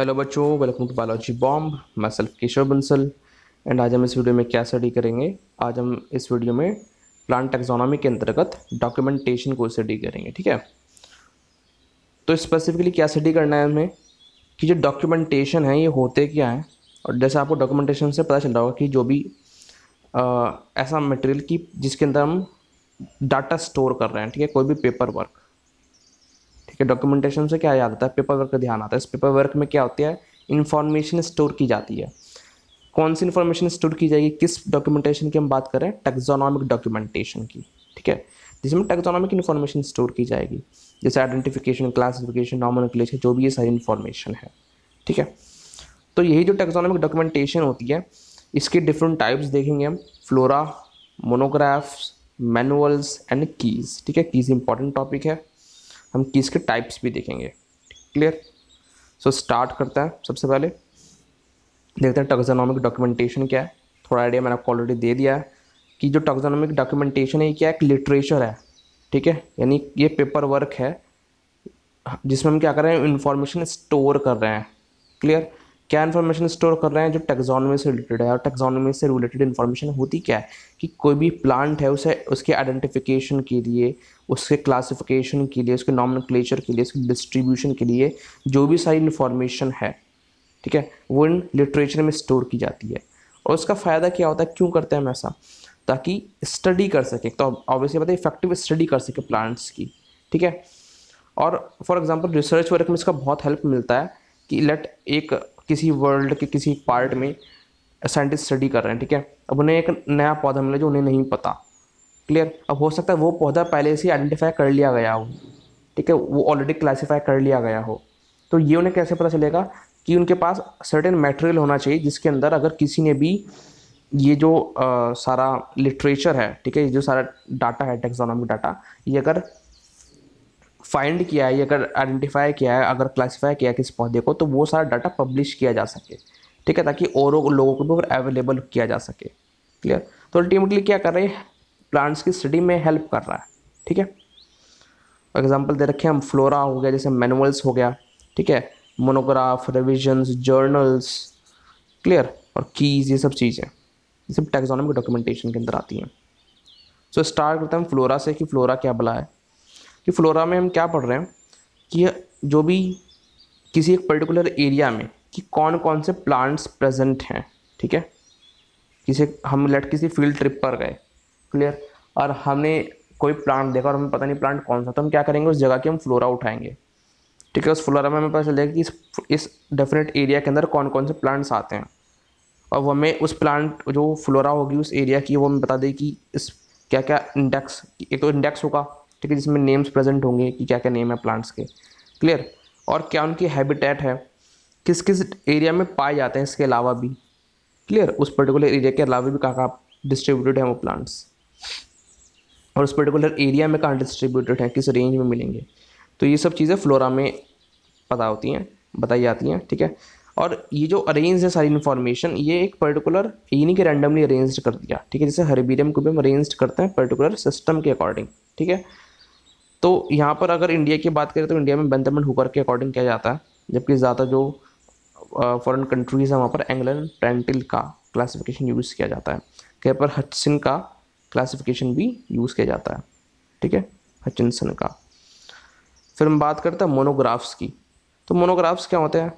Hello बच्चों, welcome to biology bomb. मैं self Keshav Bansal and आज हम इस वीडियो में क्या स्टडी करेंगे। आज हम इस वीडियो में प्लांट टैक्सोनॉमी के अंतर्गत डॉक्यूमेंटेशन को स्टडी करेंगे। ठीक है, तो स्पेसिफिकली क्या स्टडी करना है हमें कि जो डॉक्यूमेंटेशन है ये होते क्या है। और जैसे आपको डॉक्यूमेंटेशन से पता चल रहा होगा कि जो भी ऐसा मटेरियल की जिसके अंदर हम डाटा स्टोर कर रहे हैं, ठीक है, कोई भी पेपर वर्क। डॉक्यूमेंटेशन से क्या याद आता है, पेपर वर्क का ध्यान आता है। इस पेपर वर्क में क्या होता है, इन्फॉर्मेशन स्टोर की जाती है। कौन सी इन्फॉर्मेशन स्टोर की जाएगी, किस डॉक्यूमेंटेशन की हम बात करें, टैक्सोनॉमिक डॉक्यूमेंटेशन की। ठीक है, जिसमें टैक्सोनॉमिक इन्फॉर्मेशन स्टोर की जाएगी, जैसे आइडेंटिफिकेशन, क्लासिफिकेशन, नॉमनक्लेचर, जो भी ये सारी इन्फॉर्मेशन है। ठीक है, तो यही जो टैक्सोनॉमिक डॉक्यूमेंटेशन होती है इसके डिफरेंट टाइप्स देखेंगे हम, flora, monographs, manuals and keys. ठीक है, कीज इंपॉर्टेंट टॉपिक है, हम कीज के टाइप्स भी देखेंगे। क्लियर, सो स्टार्ट करते हैं। सबसे पहले देखते हैं टैक्सोनॉमिक डॉक्यूमेंटेशन क्या है। थोड़ा आइडिया मैंने आपको ऑलरेडी दे दिया है कि जो टैक्सोनॉमिक डॉक्यूमेंटेशन है ये क्या, एक लिटरेचर है। ठीक है, यानी ये पेपर वर्क है जिसमें हम क्या कर रहे हैं, इन्फॉर्मेशन स्टोर कर रहे हैं। क्लियर, क्या इन्फॉर्मेशन स्टोर कर रहे हैं, जो टैक्सोनॉमी से रिलेटेड है। और टैक्सोनॉमी से रिलेटेड इन्फॉर्मेशन होती क्या है कि कोई भी प्लांट है उसे उसके आइडेंटिफिकेशन के लिए, उसके क्लासिफिकेशन के लिए, उसके नॉमनक्लेचर के लिए, उसके डिस्ट्रीब्यूशन के लिए जो भी सारी इन्फॉर्मेशन है, ठीक है, वो इन लिटरेचर में स्टोर की जाती है। और उसका फ़ायदा क्या होता है, क्यों करते हैं हम ऐसा, ताकि स्टडी कर सकें, तो ऑब्वियसली पता है इफेक्टिव स्टडी कर सके प्लांट्स की। ठीक है, और फॉर एग्जाम्पल रिसर्च वर्क में इसका बहुत हेल्प मिलता है कि लेट एक किसी वर्ल्ड के किसी पार्ट में साइंटिस्ट स्टडी कर रहे हैं, ठीक है, अब उन्हें एक नया पौधा मिला जो उन्हें नहीं पता। क्लियर, अब हो सकता है वो पौधा पहले से आइडेंटिफाई कर लिया गया हो, ठीक है, वो ऑलरेडी क्लासीफाई कर लिया गया हो। तो ये उन्हें कैसे पता चलेगा कि उनके पास सर्टेन मटेरियल होना चाहिए जिसके अंदर अगर किसी ने भी ये जो सारा लिटरेचर है, ठीक है, ये जो सारा डाटा है टैक्सोनॉमिक डाटा, ये अगर फाइंड किया है, ये अगर आइडेंटिफाई किया है, अगर क्लासिफाई किया है किसी पौधे को, तो वो सारा डाटा पब्लिश किया जा सके। ठीक है, ताकि और लोगों को भी अवेलेबल किया जा सके। क्लियर, तो अल्टीमेटली क्या कर रहे हैं, प्लांट्स की स्टडी में हेल्प कर रहा है। ठीक है, एग्जांपल दे रखे हम, फ्लोरा हो गया, जैसे मैनुअल्स हो गया, ठीक है, मोनोग्राफ, रिविजन्स, जर्नल्स, क्लियर, और कीज, ये सब चीज़ें ये सब टैक्सोनॉमिक डॉक्यूमेंटेशन के अंदर आती हैं। सो स्टार्ट करते हैं हम फ्लोरा से कि फ्लोरा क्या भला है। कि फ्लोरा में हम क्या पढ़ रहे हैं कि जो भी किसी एक पर्टिकुलर एरिया में कि कौन कौन से प्लांट्स प्रेजेंट हैं। ठीक है, किसी हम लेट किसी फील्ड ट्रिप पर गए, क्लियर, और हमने कोई प्लांट देखा और हमें पता नहीं प्लांट कौन सा, तो हम क्या करेंगे, उस जगह की हम फ्लोरा उठाएंगे। ठीक है, उस फ्लोरा में हमें पता चल जाएगा कि इस डेफिनेट एरिया के अंदर कौन कौन से प्लांट्स आते हैं, और वो हमें उस प्लांट जो फ्लोरा होगी उस एरिया की वो हमें बता देगी कि इस क्या क्या इंडेक्स, एक तो इंडेक्स होगा, ठीक है, जिसमें नेम्स प्रेजेंट होंगे कि क्या क्या नेम है प्लांट्स के। क्लियर, और क्या उनकी हैबिटेट है, किस किस एरिया में पाए जाते हैं, इसके अलावा भी, क्लियर, उस पर्टिकुलर एरिया के अलावा भी कहाँ कहाँ डिस्ट्रीब्यूटेड हैं वो प्लांट्स, और उस पर्टिकुलर एरिया में कहाँ डिस्ट्रीब्यूटेड हैं, किस रेंज में मिलेंगे। तो ये सब चीज़ें फ्लोरा में पता होती हैं, बताई जाती हैं। ठीक है, और ये जो अरेंज है सारी इन्फॉर्मेशन, ये एक पर्टिकुलर, ये नहीं कि रैंडमली अरेंज कर दिया, ठीक है, जैसे हर्बेरियम को भी हम अरेंज करते हैं पर्टिकुलर सिस्टम के अकॉर्डिंग। ठीक है, तो यहाँ पर अगर इंडिया की बात करें तो इंडिया में बेंथम एंड हुकर के अकॉर्डिंग किया जाता है, जबकि ज़्यादा जो फॉरेन कंट्रीज़ हैं वहाँ पर एंग्लर प्रैंटल का क्लासिफिकेशन यूज़ किया जाता है। कहीं पर हटसन का क्लासिफिकेशन भी यूज़ किया जाता है, ठीक है, हचिनसन का। फिर हम बात करते हैं मोनोग्राफ्स की। तो मोनोग्राफ्स क्या होते हैं,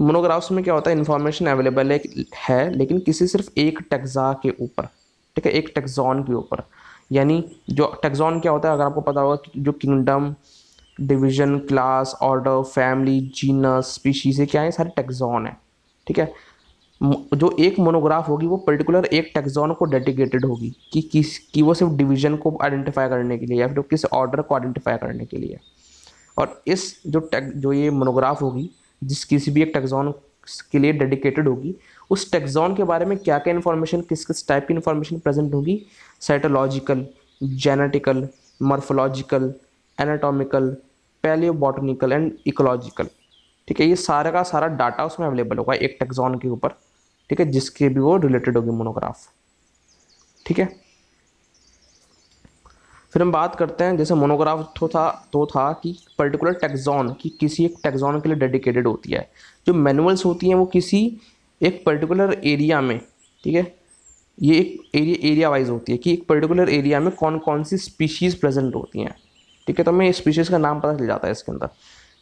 मोनोग्राफ्स में क्या होता है, इन्फॉर्मेशन अवेलेबल है लेकिन किसी सिर्फ एक टैक्सा के ऊपर, ठीक है, एक टैक्सॉन के ऊपर। यानी जो टैक्सॉन क्या होता है, अगर आपको पता होगा कि जो kingdom, division, class, order, family, genus, species, क्या है, सारे टैक्सॉन है। ठीक है, जो एक मोनोग्राफ होगी वो पर्टिकुलर एक टैक्सॉन को डेडिकेटेड होगी कि वो सिर्फ डिवीज़न को आइडेंटिफाई करने के लिए या फिर किसी ऑर्डर को आइडेंटिफाई करने के लिए। और इस जो ये मोनोग्राफ होगी जिस किसी भी एक टैक्सॉन के लिए डेडिकेटेड होगी, उस टैक्सॉन के बारे में क्या क्या इन्फॉर्मेशन, किस किस टाइप की इन्फॉर्मेशन प्रेजेंट होगी, cytological, genetical, morphological, anatomical, palaeobotanical and ecological. ठीक है, ये सारा का सारा डाटा उसमें अवेलेबल होगा एक टैक्सॉन के ऊपर, ठीक है, जिसके भी वो रिलेटेड होगी मोनोग्राफ। ठीक है, फिर हम बात करते हैं, जैसे मोनोग्राफ तो था कि पर्टिकुलर टैक्सॉन की किसी एक टैक्सॉन के लिए डेडिकेटेड होती है। जो मैनुअल्स होती हैं वो किसी एक पर्टिकुलर एरिया में, ठीक है, ये एक एरिया वाइज होती है कि एक पर्टिकुलर एरिया में कौन कौन सी स्पीशीज़ प्रेजेंट होती हैं, ठीक है। तो हमें स्पीशीज़ का नाम पता चल जाता है इसके अंदर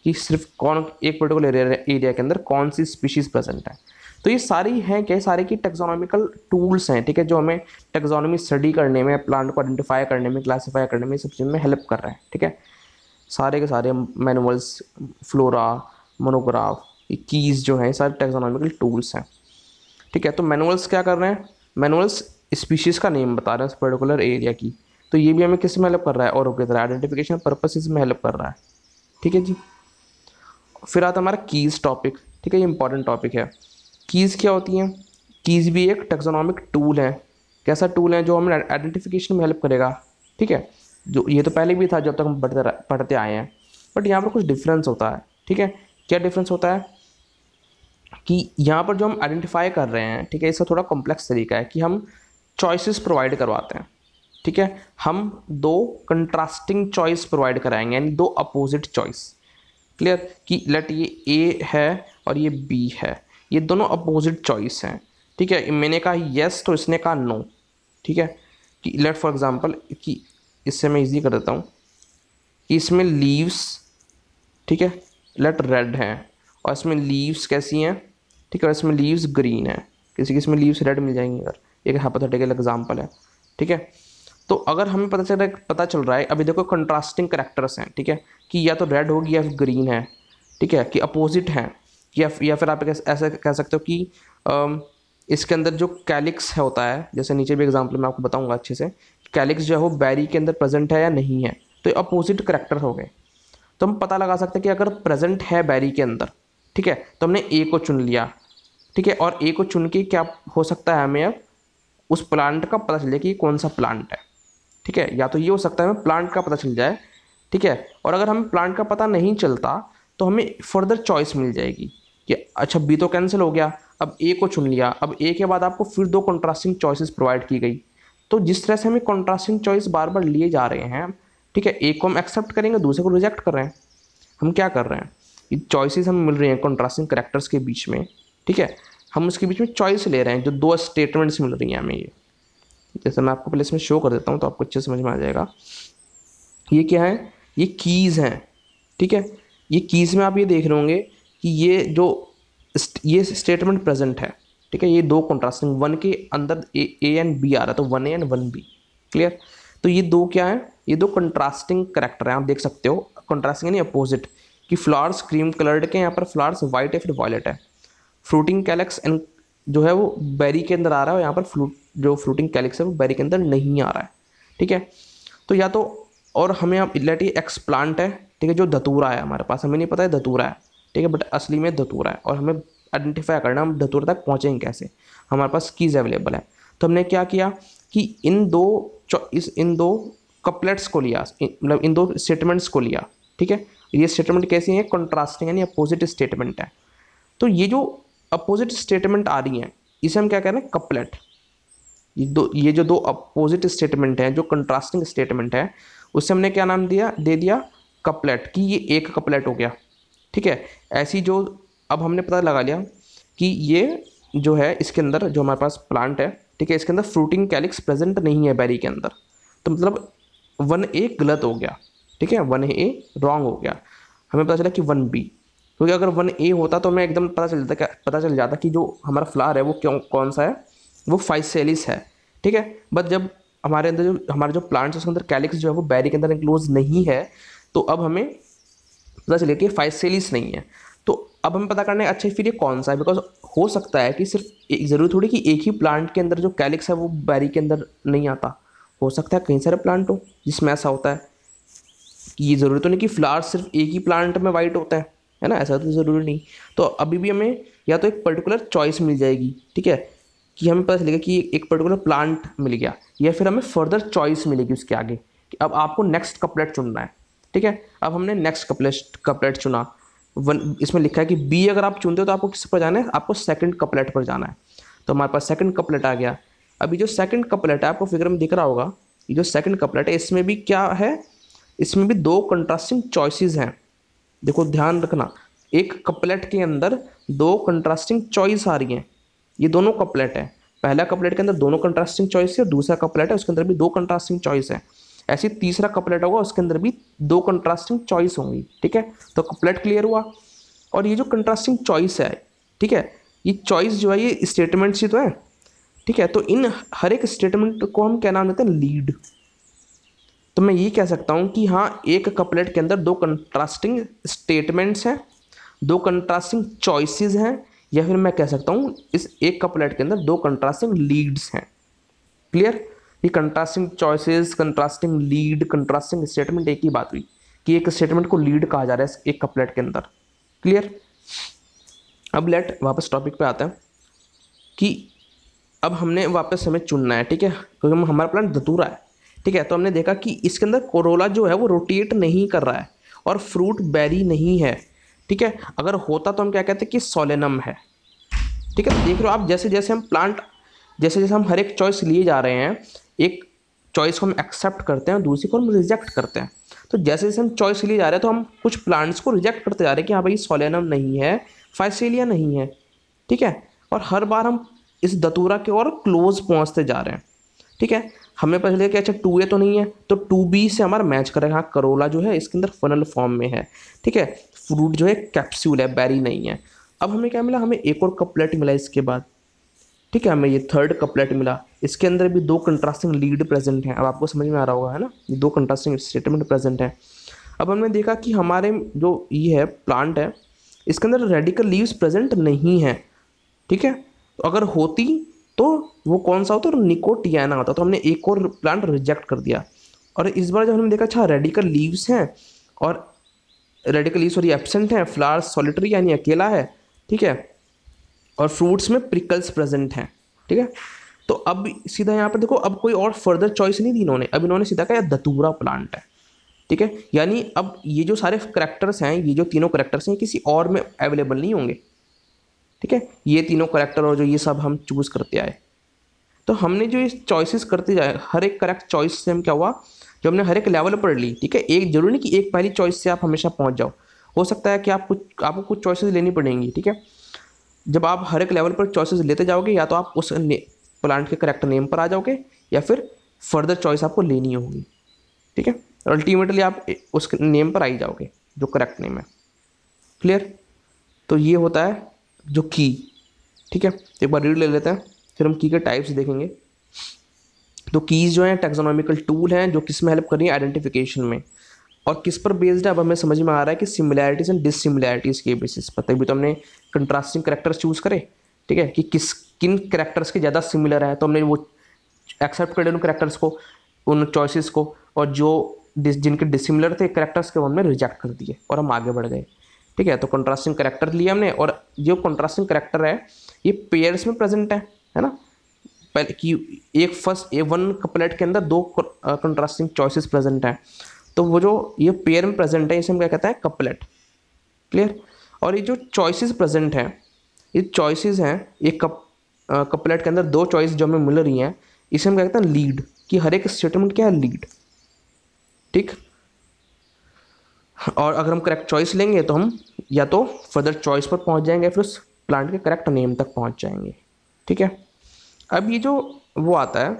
कि सिर्फ कौन एक पर्टिकुलर एरिया के अंदर कौन सी स्पीशीज़ प्रेजेंट है। तो ये सारी हैं क्या, सारे की टैक्सोनॉमिकल टूल्स हैं, ठीक है, जो हमें टैक्सोनॉमी स्टडी करने में, प्लांट को आइडेंटिफाई करने में, क्लासीफाई करने में, सब चीज़ में हेल्प कर रहे हैं, ठीक है। सारे के सारे मैनुअल्स, फ्लोरा, मोनोग्राफ, कीज़ जो हैं, सारे टैक्सोनॉमिकल टूल्स हैं, ठीक है। तो मैनुअल्स क्या कर रहे हैं, मैनुअल्स स्पीशीज़ का नेम बता रहे हैं उस पर्टिकुलर एरिया की। तो ये भी हमें किस में हेल्प कर रहा है, और की तरह आइडेंटिफिकेशन पर्पसेस में हेल्प कर रहा है, ठीक है जी। फिर आता हमारा कीज़ टॉपिक, ठीक है, ये इंपॉर्टेंट टॉपिक है। कीज़ क्या होती हैं, कीज़ भी एक टैक्सोनॉमिक टूल है। कैसा टूल है, जो हमें आइडेंटिफिकेशन में हेल्प करेगा, ठीक है। जो ये तो पहले भी था जब तक हम पढ़ते आए हैं, बट यहाँ पर कुछ डिफरेंस होता है, ठीक है। क्या डिफरेंस होता है कि यहाँ पर जो हम आइडेंटिफाई कर रहे हैं, ठीक है, इसका थोड़ा कॉम्प्लेक्स तरीका है कि हम चॉइसेस प्रोवाइड करवाते हैं, ठीक है। हम दो कंट्रास्टिंग चॉइस प्रोवाइड कराएंगे, यानी दो अपोजिट चॉइस, क्लियर, कि लेट ये ए है और ये बी है, ये दोनों अपोजिट चॉइस हैं, ठीक है। मैंने कहा येस तो इसने कहा नो, ठीक है, कि लेट फॉर एग्जांपल कि इससे मैं इजी कर देता हूँ कि इसमें लीव्स, ठीक है, लेट रेड हैं और इसमें लीव्स कैसी हैं, ठीक है, और इसमें लीव्स ग्रीन है, किसी किसी में लीव्स रेड मिल जाएंगी, अगर एक हाइपोथेटिकल एग्जांपल है, ठीक है। तो अगर हमें पता चल रहा है अभी देखो कंट्रास्टिंग करेक्टर्स हैं, ठीक है, कि या तो रेड होगी या ग्रीन है, ठीक है, कि अपोजिट हैं, या फिर आप ऐसा कह सकते हो कि इसके अंदर जो कैलिक्स है होता है, जैसे नीचे भी एग्जांपल में आपको बताऊंगा अच्छे से, कैलिक्स जो है वो बेरी के अंदर प्रेजेंट है या नहीं है, तो ये अपोजिट करैक्टर हो गए। तो हम पता लगा सकते हैं कि अगर प्रेजेंट है बेरी के अंदर, ठीक है, तो हमने ए को चुन लिया, ठीक है, और ए को चुन के क्या हो सकता है, हमें अब उस प्लांट का पता चल जाए कि ये कौन सा प्लांट है, ठीक है, या तो ये हो सकता है हमें प्लांट का पता चल जाए, ठीक है। और अगर हमें प्लांट का पता नहीं चलता तो हमें फर्दर चॉइस मिल जाएगी कि अच्छा बी तो कैंसिल हो गया, अब ए को चुन लिया, अब ए के बाद आपको फिर दो कंट्रास्टिंग चॉइसेस प्रोवाइड की गई। तो जिस तरह से हमें कंट्रास्टिंग चॉइस बार बार लिए जा रहे हैं, ठीक है, एक को हम एक्सेप्ट करेंगे, दूसरे को रिजेक्ट कर रहे हैं। हम क्या कर रहे हैं, ये चॉइसेस हम मिल रही हैं कंट्रास्टिंग करैक्टर्स के बीच में, ठीक है, हम उसके बीच में चॉइस ले रहे हैं, जो दो स्टेटमेंट्स मिल रही हैं हमें। ये जैसे मैं आपको पहले इसमें शो कर देता हूँ तो आपको अच्छे समझ में आ जाएगा। ये क्या है, ये कीज़ हैं, ठीक है। ये कीज़ में आप ये देख रहे होंगे कि ये जो ये स्टेटमेंट प्रेजेंट है, ठीक है, ये दो कंट्रास्टिंग, वन के अंदर ए एंड बी आ रहा है, तो one A and one B, clear. तो ये दो क्या है, ये दो कंट्रास्टिंग करैक्टर हैं, आप देख सकते हो, कंट्रास्टिंग यानी अपोजिट, कि फ्लावर्स क्रीम कलर्ड के, यहाँ पर फ्लावर्स वाइट है फिर वॉयलेट है। फ्रूटिंग कैलेक्स एंड जो है वो बेरी के अंदर आ रहा है, और यहाँ पर फ्रूटिंग कैलेक्स है वो बेरी के अंदर नहीं आ रहा है, ठीक है। तो या तो, और हमें आप लेट ये एक्स प्लांट है, ठीक है, जो धतूरा है हमारे पास, हमें नहीं पता है धतूरा है, ठीक है, बट असली में धतूरा है, और हमें आइडेंटिफाई करना हम धतूरा तक पहुँचेंगे कैसे, हमारे पास कीज़ अवेलेबल है। तो हमने क्या किया कि इन दो कपलेट्स को लिया, मतलब इन दो स्टेटमेंट्स को लिया, ठीक है। ये स्टेटमेंट कैसी है, कंट्रास्टिंग यानी अपोजिट स्टेटमेंट है। तो ये जो अपोजिट स्टेटमेंट आ रही हैं, इसे हम क्या कह रहे हैं, कपलेट। ये जो दो अपोजिट स्टेटमेंट हैं, जो कंट्रास्टिंग स्टेटमेंट है, उससे हमने क्या नाम दे दिया कपलेट, कि ये एक कपलेट हो गया, ठीक है। ऐसी जो अब हमने पता लगा लिया कि ये जो है इसके अंदर जो हमारे पास प्लांट है, ठीक है, इसके अंदर फ्रूटिंग कैलिक्स प्रेजेंट नहीं है बेरी के अंदर, तो मतलब वन ए गलत हो गया, ठीक है, वन ए रॉन्ग हो गया। हमें पता चला कि वन बी, क्योंकि अगर वन ए होता तो हमें एकदम पता चल जाता कि जो हमारा फ्लावर है वो कौन सा है, वो फाइसेलिस है, ठीक है। बट जब हमारे अंदर हमारे जो प्लांट्स उसके अंदर कैलिक्स जो है वो बेरी के अंदर इंक्लोज नहीं है, तो अब हमें पता चले कि फाइसेलिस नहीं है। तो अब हमें पता करना है अच्छा फिर ये कौन सा है, बिकॉज हो सकता है कि सिर्फ ज़रूरी थोड़ी कि एक ही प्लांट के अंदर जो कैलिक्स है वो बेरी के अंदर नहीं आता, हो सकता है कई सारे प्लांट हो जिसमें ऐसा होता है। कि ये ज़रूरी तो नहीं कि फ्लावर्स सिर्फ एक ही प्लांट में वाइट होता है ना, ऐसा तो ज़रूरी नहीं। तो अभी भी हमें या तो एक पर्टिकुलर चॉइस मिल जाएगी, ठीक है, कि हमें पता चलेगा कि एक पर्टिकुलर प्लांट मिल गया, या फिर हमें फर्दर चॉइस मिलेगी उसके आगे कि अब आपको नेक्स्ट कपलेट चुनना है, ठीक है। अब हमने नेक्स्ट कपलेट चुना, वन इसमें लिखा है कि बी अगर आप चुनते हो तो आपको किस पर जाना है, आपको सेकंड कपलेट पर जाना है। तो हमारे पास सेकंड कपलेट आ गया। अभी जो सेकंड कपलेट है, आपको फिगर में दिख रहा होगा ये जो सेकंड कपलेट है इसमें भी क्या है, इसमें भी दो कंट्रास्टिंग चॉइसेस हैं। देखो ध्यान रखना, एक कपलेट के अंदर दो कंट्रास्टिंग चॉइस आ रही हैं, ये दोनों कपलेट है, पहला कपलेट के अंदर दोनों कंट्रास्टिंग चॉइस है और दूसरा कपलेट है उसके अंदर भी दो कंट्रास्टिंग चॉइस है। ऐसे तीसरा कपलेट होगा उसके अंदर भी दो कंट्रास्टिंग चॉइस होंगी। ठीक है, तो कपलेट क्लियर हुआ। और ये जो कंट्रास्टिंग चॉइस है, ठीक है, ये चॉइस जो है ये स्टेटमेंट्स ही तो है। ठीक है, तो इन हर एक स्टेटमेंट को हम क्या नाम देते हैं, लीड। तो मैं ये कह सकता हूँ कि हाँ, एक कपलेट के अंदर दो कंट्रास्टिंग स्टेटमेंट्स हैं, दो कंट्रास्टिंग चॉइसेस हैं, या फिर मैं कह सकता हूँ इस एक कपलेट के अंदर दो कंट्रास्टिंग लीड्स हैं। क्लियर, ये contrasting choices, contrasting lead, contrasting statement एक ही बात हुई कि एक स्टेटमेंट को लीड कहा जा रहा है एक कपलेट के अंदर। क्लियर, अब लेट वापस टॉपिक पे आते हैं कि अब हमने वापस हमें चुनना है। ठीक है, क्योंकि हमारा प्लांट धतूरा है। ठीक है, तो हमने देखा कि इसके अंदर कोरोला जो है वो रोटेट नहीं कर रहा है और फ्रूट बेरी नहीं है। ठीक है, अगर होता तो हम क्या कहते हैं कि सोलेनम है। ठीक है, तो देख रहे हो आप, जैसे जैसे हम प्लांट, जैसे जैसे हम हर एक चॉइस लिए जा रहे हैं, एक चॉइस को हम एक्सेप्ट करते हैं और दूसरी को हम रिजेक्ट करते हैं। तो जैसे जैसे हम चॉइस लिए जा रहे हैं तो हम कुछ प्लांट्स को रिजेक्ट करते जा रहे हैं कि हाँ भाई सोलेनम नहीं है, फाइसेलिया नहीं है। ठीक है, और हर बार हम इस दतूरा के और क्लोज पहुंचते जा रहे हैं। ठीक है, हमें पता चला कि अच्छा 2A तो नहीं है, तो 2B से हमारा मैच करेगा। हाँ, करोला जो है इसके अंदर फनल फॉर्म में है। ठीक है, फ्रूट जो है कैप्सूल है, बेरी नहीं है। अब हमें क्या मिला, हमें एक और कपलेट मिला इसके बाद। ठीक है, हमें ये थर्ड कपलेट मिला, इसके अंदर भी दो कंट्रास्टिंग लीड प्रेजेंट हैं। अब आपको समझ में आ रहा होगा, है ना, ये दो कंट्रास्टिंग स्टेटमेंट प्रेजेंट हैं। अब हमने देखा कि हमारे जो ये है प्लांट है इसके अंदर रेडिकल लीव्स प्रेजेंट नहीं है। ठीक है, तो अगर होती तो वो कौन सा होता, तो निकोटियाना होता। तो हमने एक और प्लांट रिजेक्ट कर दिया। और इस बार जब हमने देखा अच्छा रेडिकल लीव्स हैं और रेडिकल लीव्स सॉरी एब्सेंट हैं, फ्लावर्स सॉलिटरी यानी अकेला है। ठीक है, और फ्रूट्स में प्रिकल्स प्रेजेंट हैं। ठीक है, तो अब सीधा यहाँ पर देखो, अब कोई और फर्दर चॉइस नहीं दी इन्होंने, अब इन्होंने सीधा कहा दतूरा प्लांट है। ठीक है, यानी अब ये जो सारे करैक्टर्स हैं, ये जो तीनों करैक्टर्स हैं किसी और में अवेलेबल नहीं होंगे। ठीक है, ये तीनों करैक्टर और जो ये सब हम चूज़ करते आए, तो हमने जो ये चॉइसेस करते जाए, हर एक करेक्ट चॉइस से हम क्या हुआ, जो हमने हर एक लेवल पर ली। ठीक है, एक जरूरी नहीं कि एक पहली चॉइस से आप हमेशा पहुँच जाओ, हो सकता है कि आपको कुछ चॉइसेस लेनी पड़ेंगी। ठीक है, जब आप हर एक लेवल पर चॉइसेस लेते जाओगे, या तो आप उस प्लांट के करेक्ट नेम पर आ जाओगे, या फिर फर्दर चॉइस आपको लेनी होगी। ठीक है, अल्टीमेटली आप उस नेम पर आ ही जाओगे जो करेक्ट नेम है। क्लियर, तो ये होता है जो की। ठीक है, एक बार रीड ले लेते हैं, फिर हम की के टाइप्स देखेंगे। तो कीज़ जो हैं टैक्सोनॉमिकल टूल हैं जो किस में हेल्प कर रही है, आइडेंटिफिकेशन में। और किस पर बेस्ड है, अब हमें समझ में आ रहा है कि सिमिलैरिटीज़ एंड डिसिमिलैरिटीज़ के बेसिस पर, तभी तो हमने कंट्रास्टिंग करैक्टर्स चूज़ करे। ठीक है, कि किस किन करैक्टर्स के ज़्यादा सिमिलर है, तो हमने वो एक्सेप्ट कर लिया उन करैक्टर्स को, उन चॉइसेस को, और जो जिनके डिसिमिलर थे करैक्टर्स के हमने रिजेक्ट कर दिए और हम आगे बढ़ गए। ठीक है, तो कंट्रास्टिंग करैक्टर लिया हमने, और जो कंट्रास्टिंग करैक्टर है ये पेयर्स में प्रेजेंट है ना, पहले कि एक फर्स्ट A1 कपलेट के अंदर दो कंट्रास्टिंग चॉइसेस प्रेजेंट हैं, तो वो जो ये पेयर में प्रेजेंट है इसे हम क्या कहते हैं, कपलेट। क्लियर, और ये जो चॉइसेस प्रेजेंट हैं, ये चॉइसेस हैं एक कपलेट के अंदर दो चॉइस जो हमें मिल रही हैं, इसे हम क्या कहते हैं, लीड। कि हर एक स्टेटमेंट क्या है, लीड। ठीक, और अगर हम करेक्ट चॉइस लेंगे तो हम या तो फर्दर चॉइस पर पहुंच जाएंगे, फिर उस प्लांट के करेक्ट नेम तक पहुंच जाएंगे। ठीक है, अब ये जो वो आता है,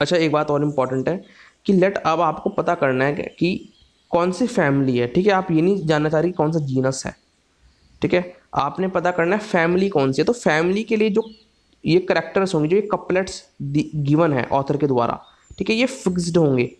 अच्छा एक बात और इम्पॉर्टेंट है कि लेट अब आपको पता करना है कि कौन सी फैमिली है। ठीक है, आप ये नहीं जानना चाह रहे कि कौन सा जीनस है। ठीक है, आपने पता करना है फैमिली कौन सी है। तो फैमिली के लिए जो ये करेक्टर्स होंगे, जो ये कपलेट्स गिवन है ऑथर के द्वारा, ठीक है, ये फिक्स्ड होंगे।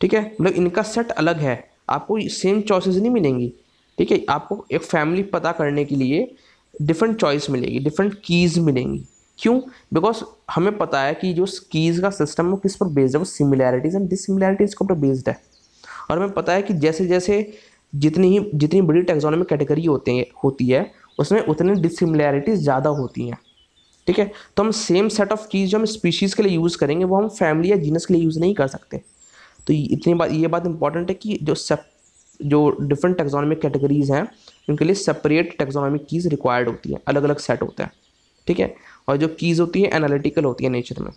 ठीक है, मतलब इनका सेट अलग है, आपको सेम चॉइसेस नहीं मिलेंगी। ठीक है, आपको एक फैमिली पता करने के लिए डिफरेंट चॉइस मिलेगी, डिफरेंट कीज़ मिलेंगी। क्यों, बिकॉज हमें पता है कि जो कीज़ का सिस्टम है वो किस पर बेस्ड है, वो सिमिलैरिटीज़ एंड डिसिमिलैरिटीज़ के ऊपर बेस्ड है। और हमें पता है कि जैसे जैसे जितनी बड़ी टैक्सोनॉमिक कैटेगरी होती है उसमें उतनी डिसिमिलैरिटीज़ ज़्यादा होती हैं। ठीक है, तो हम सेम सेट ऑफ कीज़ जो हम स्पीशीज़ के लिए यूज़ करेंगे वो हम फैमिली या जीनस के लिए यूज़ नहीं कर सकते। तो इतनी बात, ये बात इंपॉर्टेंट है कि जो डिफरेंट टैक्सोनॉमिक कैटेगरीज हैं उनके लिए सेपरेट टैक्सोनॉमिक कीज़ रिक्वायर्ड होती है, अलग अलग सेट होता है। ठीक है, और जो कीज़ होती है एनालिटिकल होती है नेचर में।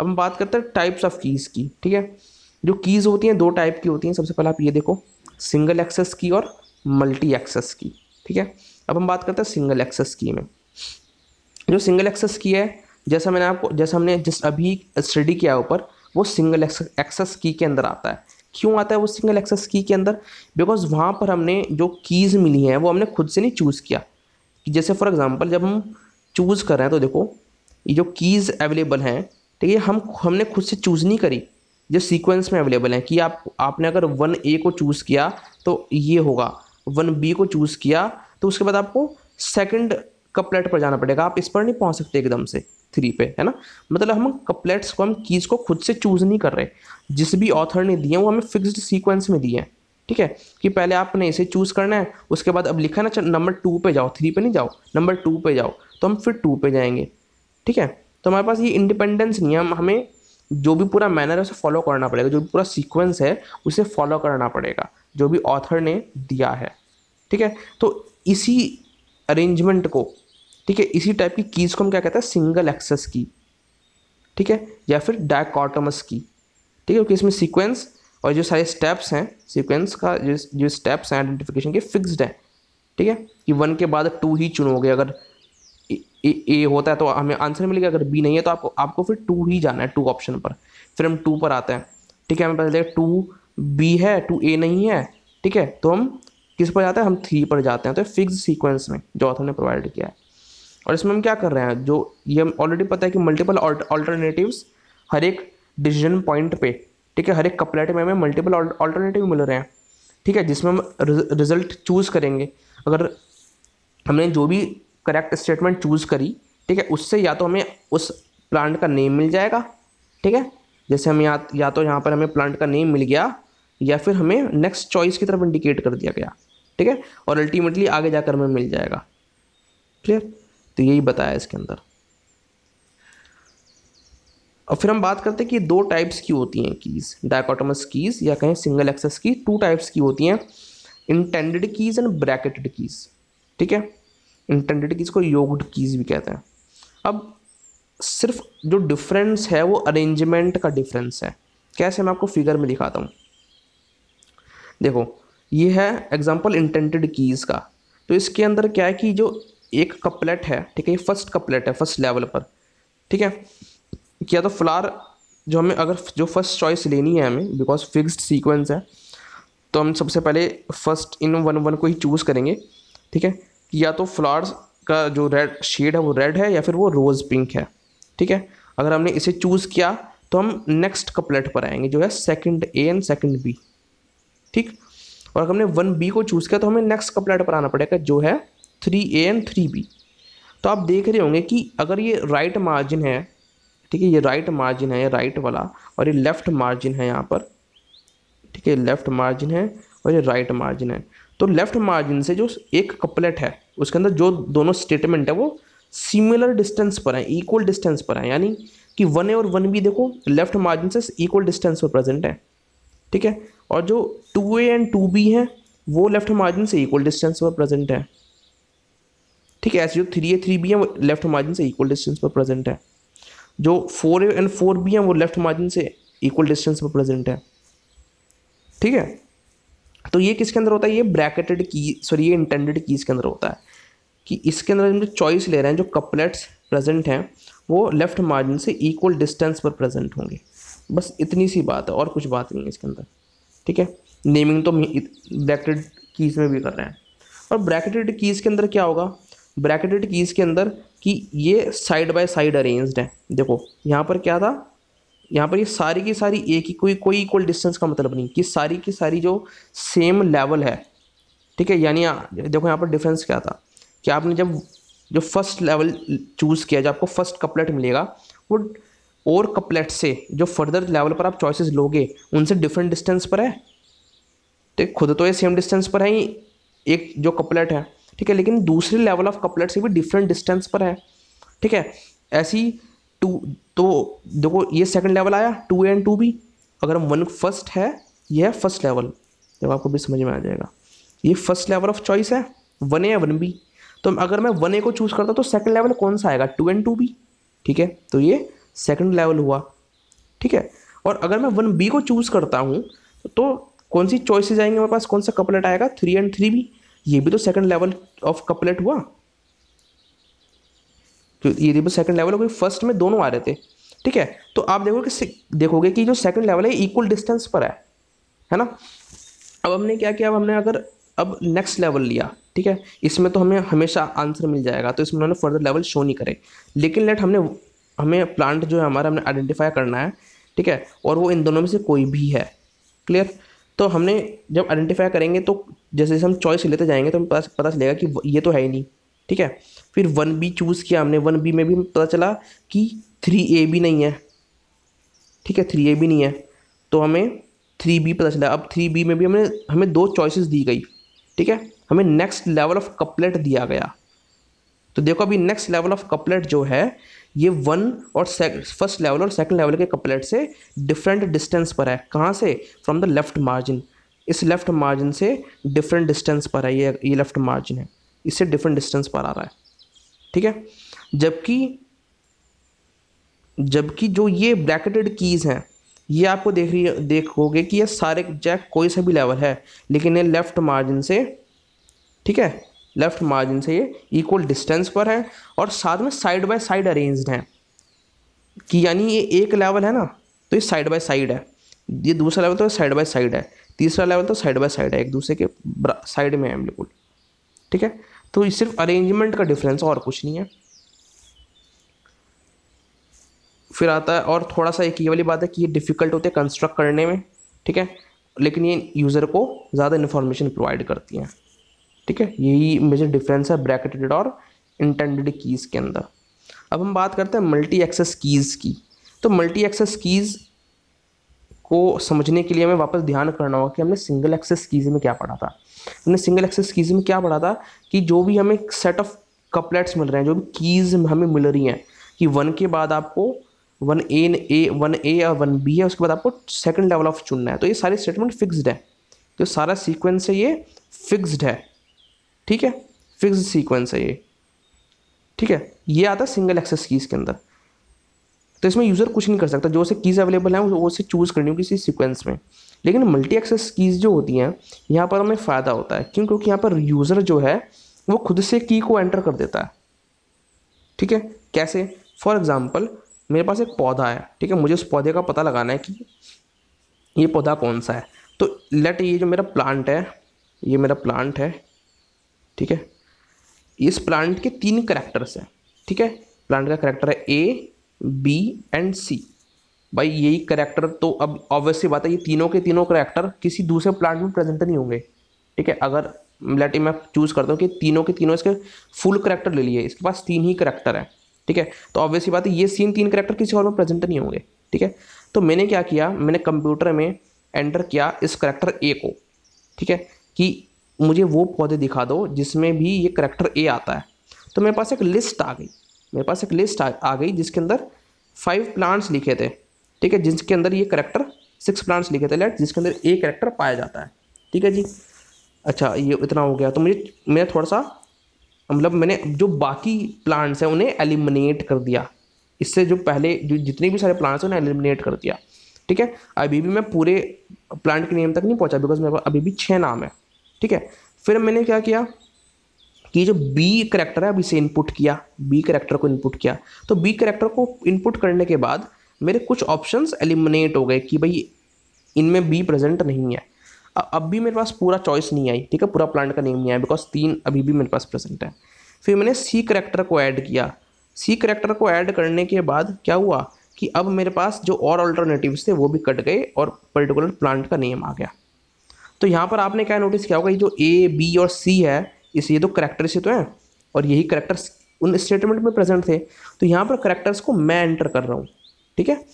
अब हम बात करते हैं टाइप्स ऑफ कीज़ की, ठीक है। जो कीज़ होती हैं दो टाइप की होती हैं, सबसे पहले आप ये देखो सिंगल एक्सेस की और मल्टी एक्सेस की, ठीक है। अब हम बात करते हैं सिंगल एक्सेस की में। जो सिंगल एक्सेस की है, जैसा मैंने आपको जैसा हमने अभी स्टडी किया है ऊपर, वो सिंगल एक्सेस की के अंदर आता है। क्यों आता है वो सिंगल एक्सेस की के अंदर? बिकॉज वहाँ पर हमने जो कीज़ मिली हैं वो हमने खुद से नहीं चूज़ किया। जैसे फॉर एग्जांपल जब हम चूज़ कर रहे हैं तो देखो ये जो कीज़ अवेलेबल हैं, ठीक है, हमने खुद से चूज़ नहीं करी, जो सीक्वेंस में अवेलेबल हैं कि आपने अगर 1A को चूज़ किया तो ये होगा, 1B को चूज़ किया तो उसके बाद आपको सेकेंड कपलेट पर जाना पड़ेगा, आप इस पर नहीं पहुँच सकते एकदम से 3 पे, है ना। मतलब हम कपलेट्स को, हम कीज़ को खुद से चूज़ नहीं कर रहे, जिस भी ऑथर ने दिए हैं वो हमें फिक्स्ड सीक्वेंस में दिए हैं, ठीक है, कि पहले आपने इसे चूज़ करना है, उसके बाद अब लिखा ना नंबर 2 पे जाओ, 3 पे नहीं जाओ, नंबर 2 पे जाओ, तो हम फिर 2 पे जाएंगे, ठीक है। तो हमारे पास ये इंडिपेंडेंस नहीं है, हमें जो भी पूरा मैनर है उसे फॉलो करना पड़ेगा, जो भी पूरा सीक्वेंस है उसे फॉलो करना पड़ेगा जो भी ऑथर ने दिया है, ठीक है। तो इसी अरेंजमेंट को, ठीक है, इसी टाइप की कीज़ को हम क्या कहते हैं, सिंगल एक्सेस की, ठीक है, या फिर डायकॉटमस की, ठीक है, क्योंकि इसमें सीक्वेंस और जो सारे स्टेप्स हैं, सीक्वेंस का जो स्टेप्स हैं आइडेंटिफिकेशन के फिक्स्ड हैं, ठीक है, कि 1 के बाद 2 ही चुनोगे, अगर ए होता है तो हमें आंसर मिलेगा, अगर बी नहीं है तो आपको फिर 2 ही जाना है, 2 ऑप्शन पर। फिर हम 2 पर आते हैं, ठीक है, हमें पता चलेगा 2B है, 2A नहीं है, ठीक है, तो हम किस पर जाते हैं, हम 3 पर जाते हैं। तो फिक्स सीक्वेंस में जो ऑथर ने प्रोवाइड किया है, और इसमें हम क्या कर रहे हैं, जो ये हम ऑलरेडी पता है कि मल्टीपल ऑल्टरनेटिव्स हर एक डिसीजन पॉइंट पे, ठीक है, हर एक कपलेट में हमें मल्टीपल ऑल्टरनेटिव मिल रहे हैं, ठीक है, जिसमें हम रिजल्ट चूज़ करेंगे। अगर हमने जो भी करेक्ट स्टेटमेंट चूज़ करी, ठीक है, उससे या तो हमें उस प्लांट का नेम मिल जाएगा, ठीक है, जैसे हम या तो यहाँ पर हमें प्लांट का नेम मिल गया, या फिर हमें नेक्स्ट चॉइस की तरफ इंडिकेट कर दिया गया, ठीक है, और अल्टीमेटली आगे जाकर हमें मिल जाएगा, क्लियर। तो यही बताया इसके अंदर। और फिर हम बात करते हैं कि 2 टाइप्स की होती हैं कीज़, डायकोटमस कीज़ या कहें सिंगल एक्सेस की। 2 टाइप्स की होती हैं, intended keys and bracketed keys, ठीक है। इंटेंडेड कीज़ को योग्ड कीज़ भी कहते हैं। अब सिर्फ जो डिफरेंस है वो अरेंजमेंट का डिफरेंस है। कैसे, मैं आपको फिगर में दिखाता हूँ। देखो ये है एग्जाम्पल इंटेंडेड कीज़ का। तो इसके अंदर क्या है कि जो एक कपलेट है, ठीक है, ये फर्स्ट कपलेट है, फर्स्ट लेवल पर, ठीक है, किया तो फ्लावर जो हमें अगर जो फर्स्ट चॉइस लेनी है हमें, बिकॉज फिक्स्ड सीक्वेंस है, तो हम सबसे पहले फर्स्ट इन 1-1 को ही चूज़ करेंगे, ठीक है, या तो फ्लावर्स का जो रेड शेड है वो रेड है, या फिर वो रोज़ पिंक है, ठीक है। अगर हमने इसे चूज़ किया तो हम नेक्स्ट कपलेट पर आएंगे जो है second A and second B, ठीक। और अगर हमने 1B को चूज़ किया तो हमें नेक्स्ट कपलेट पर आना पड़ेगा जो है 3A एंड 3B। तो आप देख रहे होंगे कि अगर ये राइट मार्जिन है, ठीक है, ये राइट मार्जिन है, ये राइट वाला, और ये लेफ़्ट मार्जिन है यहाँ पर, ठीक है, लेफ़्ट मार्जिन है और ये राइट मार्जिन है। तो लेफ़्ट मार्जिन से जो एक कपलेट है उसके अंदर जो दोनों स्टेटमेंट है वो सिमिलर डिस्टेंस पर हैं, इक्वल डिस्टेंस पर हैं, यानी कि 1A और 1B देखो लेफ़्ट मार्जिन से इक्वल डिस्टेंस पर प्रेजेंट है, ठीक है, और जो 2A एंड 2B हैं वो लेफ़्ट मार्जिन से इक्वल डिस्टेंस पर प्रेजेंट है, ठीक है। ऐसे जो 3A 3B हैं वो लेफ़्ट मार्जिन से इक्वल डिस्टेंस पर प्रेजेंट है, जो 4A एंड 4B हैं वो लेफ़्ट मार्जिन से इक्वल डिस्टेंस पर प्रेजेंट है, ठीक है। तो ये किसके अंदर होता है, ये ब्रैकेटेड की, सॉरी ये इंटेंडेड कीज़ के अंदर होता है, कि इसके अंदर हम जो चॉइस ले रहे हैं, जो कपलेट्स प्रेजेंट हैं वो लेफ़्ट मार्जिन से इक्वल डिस्टेंस पर प्रेजेंट होंगे। बस इतनी सी बात है, और कुछ बात नहीं है इसके अंदर, ठीक है। नेमिंग तो ब्रैकेटेड कीज़ में भी कर रहे हैं। और ब्रैकेटेड कीज़ के अंदर क्या होगा, ब्रैकेटेड कीज़ के अंदर कि ये साइड बाय साइड अरेंज्ड है। देखो यहाँ पर क्या था, यहाँ पर ये सारी की सारी एक ही, कोई इक्वल डिस्टेंस का मतलब नहीं कि सारी की सारी जो सेम लेवल है, ठीक है। यानी देखो यहाँ पर डिफरेंस क्या था कि आपने जब जो फर्स्ट लेवल चूज़ किया, जो आपको फर्स्ट कपलेट मिलेगा वो और कपलेट से जो फर्दर लेवल पर आप चॉइसेस लोगे उनसे डिफरेंट डिस्टेंस पर है, ठीक। खुद तो ये सेम डिस्टेंस पर है ही एक जो कपलेट है, ठीक है, लेकिन दूसरे लेवल ऑफ कपलेट से भी डिफरेंट डिस्टेंस पर है, ठीक है। ऐसी तो देखो ये सेकंड लेवल आया 2A एंड 2B। अगर हम 1 फर्स्ट है, ये है फर्स्ट लेवल, जब आपको भी समझ में आ जाएगा। ये फर्स्ट लेवल ऑफ चॉइस है 1A या 1B। तो अगर मैं 1A को चूज़ करता तो सेकंड लेवल कौन सा आएगा, 2A एंड 2B, ठीक है। तो ये सेकंड लेवल हुआ, ठीक है। और अगर मैं 1B को चूज़ करता हूँ तो कौन सी चॉइसेस आएंगे मेरे पास, कौन सा कपलेट आएगा, 3 और 3B। ये भी तो सेकंड लेवल ऑफ कपलेट हुआ, तो ये भी सेकंड लेवल हो गई, फर्स्ट में दोनों आ रहे थे ठीक है। तो आप देखोगे कि जो सेकंड लेवल है इक्वल डिस्टेंस पर है ना। अब हमने क्या किया, अब हमने अब नेक्स्ट लेवल लिया ठीक है। इसमें तो हमें हमेशा आंसर मिल जाएगा, तो इसमें उन्होंने फर्दर लेवल शो नहीं करे, लेकिन लेट हमें प्लांट जो है हमारा हमने आइडेंटिफाई करना है ठीक है, और वो इन दोनों में से कोई भी है, क्लियर। तो हमने जब आइडेंटिफाई करेंगे तो जैसे जैसे हम चॉइस लेते जाएंगे तो हमें पता चलेगा कि ये तो है ही नहीं ठीक है। फिर 1B चूज़ किया हमने, 1B में भी पता चला कि 3A भी नहीं है ठीक है, 3A भी नहीं है, तो हमें 3B पता चला। अब 3B में भी हमें 2 चॉइसेस दी गई ठीक है, हमें नेक्स्ट लेवल ऑफ कपलेट दिया गया। तो देखो अभी नेक्स्ट लेवल ऑफ कपलेट जो है ये 1 और फर्स्ट लेवल और सेकंड लेवल के कपलेट से डिफरेंट डिस्टेंस पर है। कहाँ से, फ्रॉम द लेफ्ट मार्जिन, इस लेफ्ट मार्जिन से डिफरेंट डिस्टेंस पर है, ये लेफ्ट मार्जिन है, इससे डिफरेंट डिस्टेंस पर आ रहा है ठीक है। जबकि जो ये ब्रैकेटेड कीज हैं ये आपको देखोगे कि ये सारे जैक कोई सा भी लेवल है, लेकिन ये लेफ्ट मार्जिन से ठीक है, लेफ्ट मार्जिन से ये इक्वल डिस्टेंस पर है और साथ में साइड बाय साइड अरेंज्ड हैं, कि यानी ये एक लेवल है ना तो ये साइड बाय साइड है, ये दूसरा लेवल तो साइड बाय साइड है, तीसरा लेवल तो साइड बाय साइड है, एक दूसरे के साइड में है बिल्कुल ठीक है। तो ये सिर्फ अरेंजमेंट का डिफरेंस और कुछ नहीं है। फिर आता है और थोड़ा सा एक ये वाली बात है कि ये डिफ़िकल्ट होते हैं कंस्ट्रक्ट करने में ठीक है, लेकिन ये यूज़र को ज़्यादा इन्फॉर्मेशन प्रोवाइड करती हैं ठीक है। यही मेजर डिफरेंस है ब्रैकेटेड और इंटेंडेड कीज़ के अंदर। अब हम बात करते हैं मल्टी एक्सेस कीज़ की। तो मल्टी एक्सेस कीज़ को समझने के लिए हमें वापस ध्यान करना होगा कि हमने सिंगल एक्सेस कीज़ में क्या पढ़ा था। हमने सिंगल एक्सेस कीज़ में क्या पढ़ा था कि जो भी हमें सेट ऑफ कपलेट्स मिल रहे हैं, जो भी कीज़ हमें मिल रही हैं, कि 1 के बाद आपको 1A और 1B है, उसके बाद आपको सेकेंड लेवल ऑफ चुनना है। तो ये सारे स्टेटमेंट फिक्सड है, जो सारा सीक्वेंस है ये फिक्सड है ठीक है, फिक्स्ड सीक्वेंस है ये ठीक है। ये आता है सिंगल एक्सेस कीज़ के अंदर, तो इसमें यूज़र कुछ नहीं कर सकता, जो से कीज़ अवेलेबल हैं वो से चूज़ करनी होगी किसी सीक्वेंस में। लेकिन मल्टी एक्सेस कीज़ जो होती हैं यहाँ पर हमें फ़ायदा होता है, क्यों, क्योंकि यहाँ पर यूज़र जो है वो खुद से की को एंटर कर देता है ठीक है। कैसे, फॉर एग्ज़ाम्पल मेरे पास एक पौधा है ठीक है, मुझे उस पौधे का पता लगाना है कि ये पौधा कौन सा है। तो लेट ये जो मेरा प्लांट है, ये मेरा प्लांट है ठीक है, इस प्लांट के 3 करैक्टर्स हैं ठीक है। प्लांट का करैक्टर है A, B और C। भाई यही करैक्टर तो अब ऑब्वियसली बात है ये तीनों के तीनों करैक्टर किसी दूसरे प्लांट में प्रेजेंट नहीं होंगे ठीक है। अगर लेट मैं चूज़ करता हूँ कि तीनों के तीनों इसके फुल करैक्टर ले लिए, इसके पास 3 ही करैक्टर है ठीक है, तो ऑब्वियसली बात है ये 3 करैक्टर किसी और में प्रेजेंट नहीं होंगे ठीक है। तो मैंने क्या किया, मैंने कंप्यूटर में एंटर किया इस करैक्टर A को ठीक है, कि मुझे वो पौधे दिखा दो जिसमें भी ये करैक्टर A आता है। तो मेरे पास एक लिस्ट आ गई, जिसके अंदर 5 प्लांट्स लिखे थे ठीक है, जिसके अंदर ये करैक्टर 6 प्लांट्स लिखे थे, लेट जिसके अंदर A करैक्टर पाया जाता है ठीक है जी। अच्छा ये इतना हो गया, तो मैं थोड़ा सा मतलब मैंने जो बाकी प्लांट्स हैं उन्हें एलिमिनेट कर दिया, इससे जो पहले जो जितने भी सारे प्लांट्स हैं उन्हें एलिमिनेट कर दिया ठीक है। अभी भी मैं पूरे प्लांट के नेम तक नहीं पहुँचा, बिकॉज मेरे पास अभी भी 6 नाम है ठीक है। फिर मैंने क्या किया कि जो B करैक्टर है अब इसे इनपुट किया, B करैक्टर को इनपुट किया। तो B करैक्टर को इनपुट करने के बाद मेरे कुछ ऑप्शंस एलिमिनेट हो गए कि भाई इनमें B प्रेजेंट नहीं है। अब भी मेरे पास पूरा चॉइस नहीं आई ठीक है, पूरा प्लांट का नेम नहीं आया, बिकॉज 3 अभी भी मेरे पास प्रेजेंट है। फिर मैंने C करैक्टर को ऐड किया, C करैक्टर को ऐड करने के बाद क्या हुआ कि अब मेरे पास जो और ऑल्टरनेटिव्स थे वो भी कट गए और पर्टिकुलर प्लांट का नेम आ गया। तो यहाँ पर आपने क्या नोटिस किया होगा, ये जो A, B और C है, ये तो करैक्टर्स ही तो हैं, और यही करैक्टर्स उन स्टेटमेंट में प्रेजेंट थे। तो यहाँ पर करैक्टर्स को मैं एंटर कर रहा हूँ ठीक है,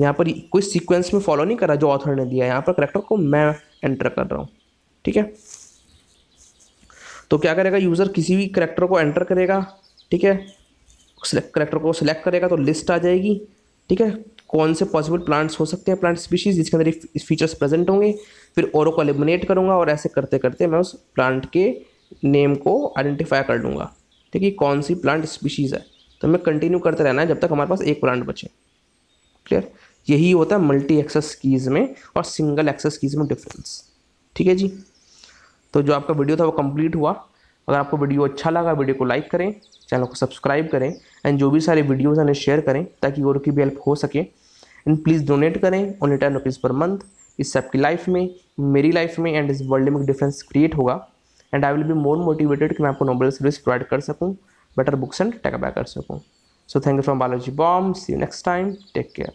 यहाँ पर कोई सीक्वेंस में फॉलो नहीं कर रहा जो ऑथर ने दिया, यहाँ पर करैक्टर को मैं एंटर कर रहा हूँ ठीक है। तो क्या करेगा यूज़र, किसी भी करैक्टर को एंटर करेगा ठीक है, करैक्टर को सिलेक्ट करेगा तो लिस्ट आ जाएगी ठीक है, कौन से पॉसिबल प्लांट्स हो सकते हैं, प्लांट स्पीशीज़ जिसके अंदर ये फीचर्स प्रेजेंट होंगे। फिर औरों को एलिमिनेट करूँगा और ऐसे करते करते मैं उस प्लांट के नेम को आइडेंटिफाई कर लूँगा ठीक है, कौन सी प्लांट स्पीशीज़ है। तो हमें कंटिन्यू करते रहना है जब तक हमारे पास एक प्लांट बचे, क्लियर। यही होता है मल्टी एक्सेस कीज़ में और सिंगल एक्सेस कीज़ में डिफरेंस। ठीक है जी, तो जो आपका वीडियो था वो कंप्लीट हुआ। अगर आपको वीडियो अच्छा लगा, वीडियो को लाइक करें, चैनल को सब्सक्राइब करें एंड जो भी सारे वीडियोज़ हैं उन्हें शेयर करें ताकि और की भी हेल्प हो सके। एंड प्लीज़ डोनेट करें ओनली 10 रुपीज़ पर मंथ। इससे आपकी लाइफ में, मेरी लाइफ में एंड इस वर्ल्ड में डिफरेंस क्रिएट होगा and I will be more motivated कि मैं आपको नोबेल सर्विस प्रोवाइड कर सकूँ, better books and take up कर सकूँ। So thank you from Biology Bomb. See you next time. Take care.